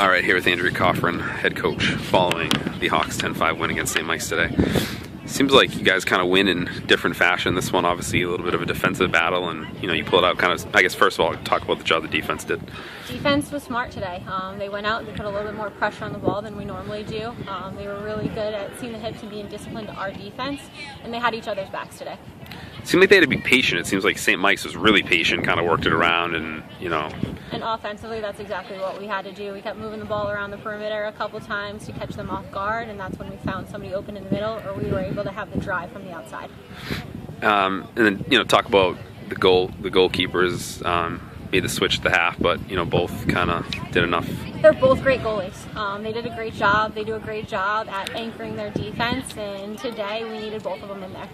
All right, here with Andrea Coffrin, head coach, following the Hawks 10-5 win against St. Mike's today. Seems like you guys kind of win in different fashion. This one, obviously, a little bit of a defensive battle, and you know you pull it out. Kind of, I guess, first of all, talk about the job the defense did. Defense was smart today. They went out and they put a little bit more pressure on the ball than we normally do. They were really good at seeing the hips and being disciplined to our defense, and they had each other's backs today. It seemed like they had to be patient. It seems like St. Mike's was really patient, kind of worked it around, and you know. And offensively, that's exactly what we had to do. We kept moving the ball around the perimeter a couple times to catch them off guard, and that's when we found somebody open in the middle, or we were able to have the drive from the outside. And then you know, talk about the goal. The goalkeepers made the switch at the half, but you know, both kind of did enough. They're both great goalies. They did a great job. They do a great job at anchoring their defense, and today we needed both of them in there.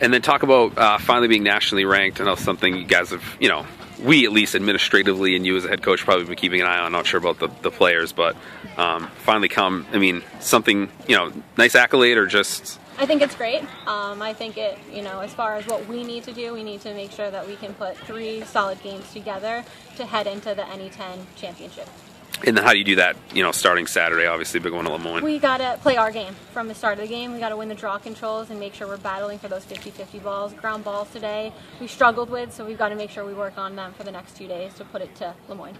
And then talk about finally being nationally ranked. I know something you guys have, you know, we at least administratively and you as a head coach probably been keeping an eye on. I'm not sure about the players, but finally come, I mean, something, you know, nice accolade or just... I think it's great. I think it, you know, as far as what we need to do, we need to make sure that we can put 3 solid games together to head into the NE10 championship. And then how do you do that, you know, starting Saturday, obviously, big one at Le Moyne? We got to play our game from the start of the game. We got to win the draw controls and make sure we're battling for those 50-50 balls. Ground balls today we struggled with, so we've got to make sure we work on them for the next 2 days to put it to Le Moyne.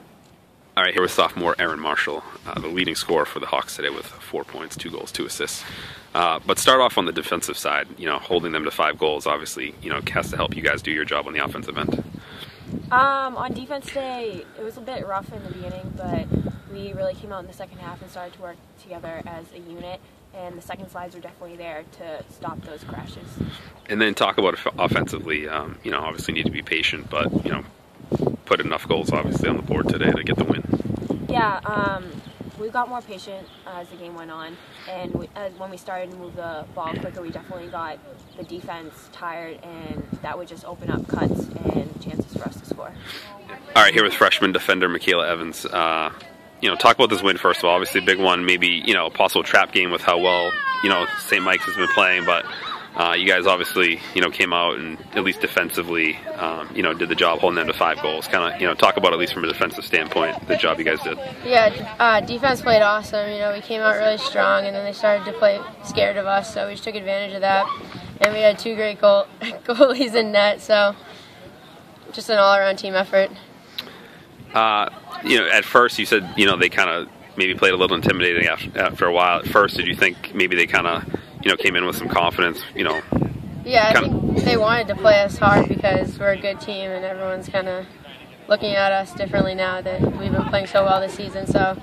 All right, here with sophomore Erin Marshall, the leading scorer for the Hawks today with 4 points, 2 goals, 2 assists. But start off on the defensive side, you know, holding them to 5 goals, obviously, you know, has to help you guys do your job on the offensive end. On defense today, it was a bit rough in the beginning, but we really came out in the second half and started to work together as a unit, and the second slides were definitely there to stop those crashes. And then talk about offensively, you know, obviously need to be patient, but, you know, put enough goals, obviously, on the board today to get the win. Yeah, we got more patient as the game went on, and when we started to move the ball quicker, we definitely got the defense tired, and that would just open up cuts and chances for us to score. All right, here with freshman defender Micayla Evans. You know, talk about this win first of all. Obviously, a big one. Maybe you know, a possible trap game with how well you know St. Mike's has been playing, but you guys obviously you know came out and at least defensively you know did the job holding them to 5 goals. Kind of you know talk about at least from a defensive standpoint the job you guys did. Yeah, defense played awesome. You know, we came out really strong, and then they started to play scared of us, so we just took advantage of that. And we had 2 great goalies in net, so just an all-around team effort. You know, at first you said, you know, they kind of maybe played a little intimidating after a while. At first, did you think maybe they kind of, you know, came in with some confidence, you know? Yeah, I think they wanted to play us hard because we're a good team and everyone's kind of looking at us differently now that we've been playing so well this season. So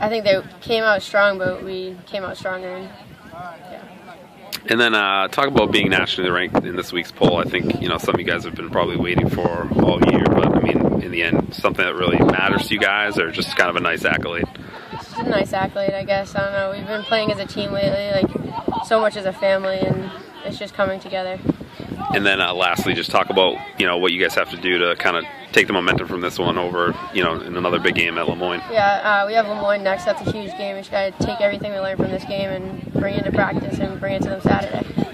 I think they came out strong, but we came out stronger. And, yeah. And then talk about being nationally ranked in this week's poll. I think, you know, some of you guys have been probably waiting for all year, but I mean, in the end, something that really matters to you guys or just kind of a nice accolade? Just a nice accolade, I guess. I don't know. We've been playing as a team lately, like so much as a family, and it's just coming together. And then lastly, just talk about, you know, what you guys have to do to kind of take the momentum from this one over, you know, in another big game at Le Moyne. Yeah, we have Le Moyne next. That's a huge game. We just got to take everything we learned from this game and bring it into practice and bring it to them Saturday.